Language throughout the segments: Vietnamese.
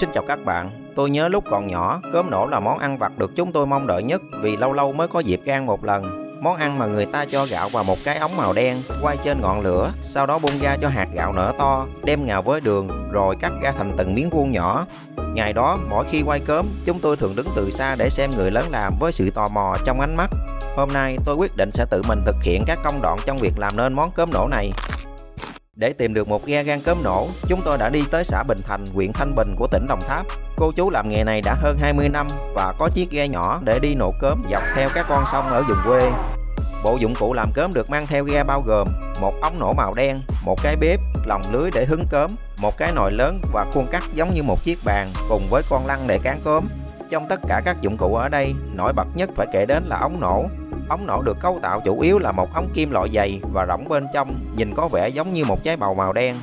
Xin chào các bạn, tôi nhớ lúc còn nhỏ, cơm nổ là món ăn vặt được chúng tôi mong đợi nhất vì lâu lâu mới có dịp ăn một lần. Món ăn mà người ta cho gạo vào một cái ống màu đen, quay trên ngọn lửa, sau đó bung ra cho hạt gạo nở to, đem ngào với đường, rồi cắt ra thành từng miếng vuông nhỏ. Ngày đó, mỗi khi quay cơm, chúng tôi thường đứng từ xa để xem người lớn làm với sự tò mò trong ánh mắt. Hôm nay, tôi quyết định sẽ tự mình thực hiện các công đoạn trong việc làm nên món cơm nổ này. Để tìm được một ghe gan cơm nổ, chúng tôi đã đi tới xã Bình Thành, huyện Thanh Bình của tỉnh Đồng Tháp. Cô chú làm nghề này đã hơn 20 năm và có chiếc ghe nhỏ để đi nổ cơm dọc theo các con sông ở vùng quê. Bộ dụng cụ làm cơm được mang theo ghe bao gồm một ống nổ màu đen, một cái bếp, lồng lưới để hứng cơm, một cái nồi lớn và khuôn cắt giống như một chiếc bàn cùng với con lăn để cán cơm. Trong tất cả các dụng cụ ở đây, nổi bật nhất phải kể đến là ống nổ. Ống nổ được cấu tạo chủ yếu là một ống kim loại dày và rỗng bên trong, nhìn có vẻ giống như một trái bầu màu đen.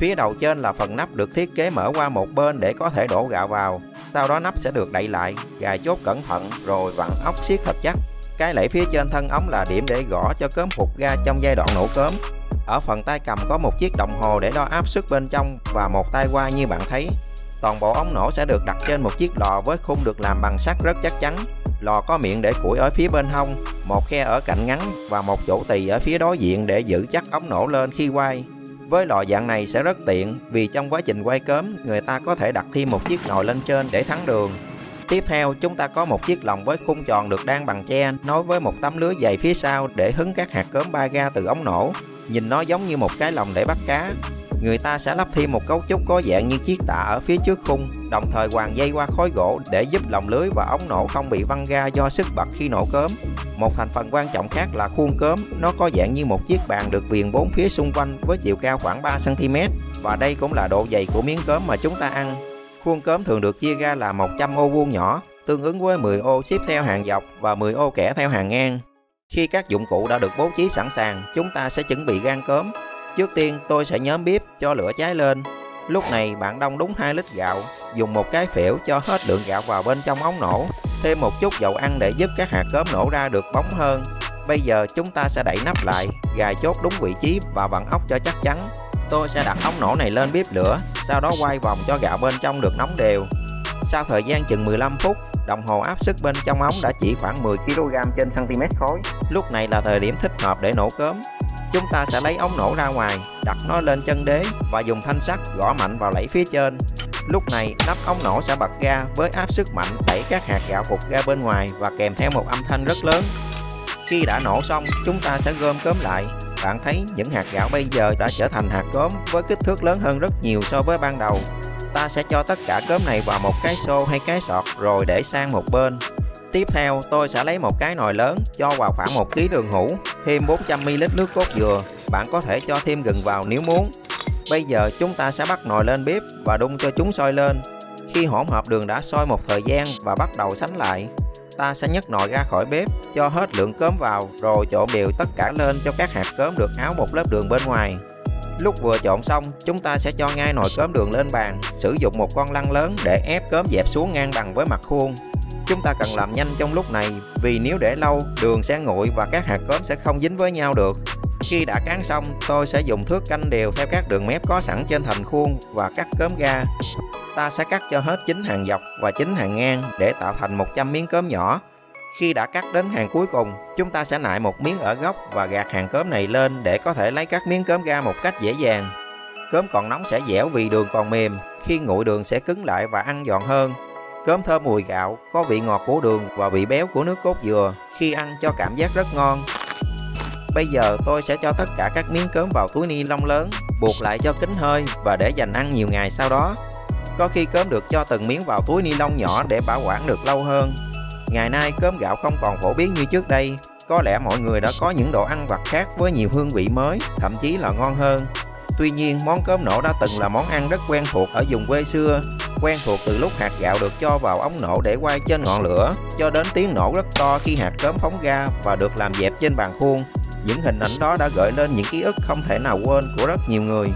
Phía đầu trên là phần nắp được thiết kế mở qua một bên để có thể đổ gạo vào. Sau đó nắp sẽ được đậy lại, gài chốt cẩn thận rồi vặn ốc siết thật chắc. Cái lẫy phía trên thân ống là điểm để gõ cho cơm phụt ra trong giai đoạn nổ cơm. Ở phần tay cầm có một chiếc đồng hồ để đo áp suất bên trong và một tay quay như bạn thấy. Toàn bộ ống nổ sẽ được đặt trên một chiếc lò với khung được làm bằng sắt rất chắc chắn. Lò có miệng để củi ở phía bên hông, một khe ở cạnh ngắn và một chỗ tì ở phía đối diện để giữ chắc ống nổ lên khi quay. Với lò dạng này sẽ rất tiện vì trong quá trình quay cơm, người ta có thể đặt thêm một chiếc nồi lên trên để thắng đường. Tiếp theo, chúng ta có một chiếc lồng với khung tròn được đan bằng tre nối với một tấm lưới dày phía sau để hứng các hạt cơm bay ra từ ống nổ. Nhìn nó giống như một cái lồng để bắt cá. Người ta sẽ lắp thêm một cấu trúc có dạng như chiếc tạ ở phía trước khung, đồng thời quàng dây qua khối gỗ để giúp lồng lưới và ống nổ không bị văng ra do sức bật khi nổ cơm. Một thành phần quan trọng khác là khuôn cơm, nó có dạng như một chiếc bàn được viền 4 phía xung quanh với chiều cao khoảng 3 cm, và đây cũng là độ dày của miếng cơm mà chúng ta ăn. Khuôn cơm thường được chia ra là 100 ô vuông nhỏ, tương ứng với 10 ô xếp theo hàng dọc và 10 ô kẻ theo hàng ngang. Khi các dụng cụ đã được bố trí sẵn sàng, chúng ta sẽ chuẩn bị gan cơm. Trước tiên, tôi sẽ nhóm bếp cho lửa cháy lên. Lúc này bạn đong đúng 2 lít gạo, dùng một cái phễu cho hết lượng gạo vào bên trong ống nổ, thêm một chút dầu ăn để giúp các hạt cơm nổ ra được bóng hơn. Bây giờ chúng ta sẽ đậy nắp lại, gài chốt đúng vị trí và vặn ốc cho chắc chắn. Tôi sẽ đặt ống nổ này lên bếp lửa, sau đó quay vòng cho gạo bên trong được nóng đều. Sau thời gian chừng 15 phút, đồng hồ áp suất bên trong ống đã chỉ khoảng 10 kg/cm³. Lúc này là thời điểm thích hợp để nổ cơm. Chúng ta sẽ lấy ống nổ ra ngoài, đặt nó lên chân đế và dùng thanh sắt gõ mạnh vào lẫy phía trên. Lúc này, nắp ống nổ sẽ bật ra với áp suất mạnh đẩy các hạt gạo phụt ra bên ngoài và kèm theo một âm thanh rất lớn. Khi đã nổ xong, chúng ta sẽ gom cơm lại. Bạn thấy những hạt gạo bây giờ đã trở thành hạt cơm với kích thước lớn hơn rất nhiều so với ban đầu. Ta sẽ cho tất cả cơm này vào một cái xô hay cái sọt rồi để sang một bên. Tiếp theo, tôi sẽ lấy một cái nồi lớn, cho vào khoảng 1 kg đường hũ, thêm 400 ml nước cốt dừa, bạn có thể cho thêm gừng vào nếu muốn. Bây giờ chúng ta sẽ bắt nồi lên bếp và đun cho chúng sôi lên. Khi hỗn hợp đường đã sôi một thời gian và bắt đầu sánh lại, ta sẽ nhấc nồi ra khỏi bếp, cho hết lượng cơm vào rồi trộn đều tất cả lên cho các hạt cơm được áo một lớp đường bên ngoài. Lúc vừa trộn xong, chúng ta sẽ cho ngay nồi cơm đường lên bàn, sử dụng một con lăn lớn để ép cơm dẹp xuống ngang bằng với mặt khuôn. Chúng ta cần làm nhanh trong lúc này vì nếu để lâu đường sẽ nguội và các hạt cơm sẽ không dính với nhau được. Khi đã cán xong, tôi sẽ dùng thước canh đều theo các đường mép có sẵn trên thành khuôn và cắt cơm ra. Ta sẽ cắt cho hết 9 hàng dọc và 9 hàng ngang để tạo thành 100 miếng cơm nhỏ. Khi đã cắt đến hàng cuối cùng, chúng ta sẽ nại một miếng ở góc và gạt hàng cơm này lên để có thể lấy các miếng cơm ra một cách dễ dàng. Cơm còn nóng sẽ dẻo vì đường còn mềm, khi nguội đường sẽ cứng lại và ăn giòn hơn. Cơm thơm mùi gạo, có vị ngọt của đường và vị béo của nước cốt dừa, khi ăn cho cảm giác rất ngon. Bây giờ tôi sẽ cho tất cả các miếng cơm vào túi ni lông lớn, buộc lại cho kín hơi và để dành ăn nhiều ngày sau đó. Có khi cơm được cho từng miếng vào túi ni lông nhỏ để bảo quản được lâu hơn. Ngày nay cơm gạo không còn phổ biến như trước đây, có lẽ mọi người đã có những đồ ăn vặt khác với nhiều hương vị mới, thậm chí là ngon hơn. Tuy nhiên, món cơm nổ đã từng là món ăn rất quen thuộc ở vùng quê xưa. Quen thuộc từ lúc hạt gạo được cho vào ống nổ để quay trên ngọn lửa, cho đến tiếng nổ rất to khi hạt cơm phóng ra và được làm dẹp trên bàn khuôn. Những hình ảnh đó đã gợi lên những ký ức không thể nào quên của rất nhiều người.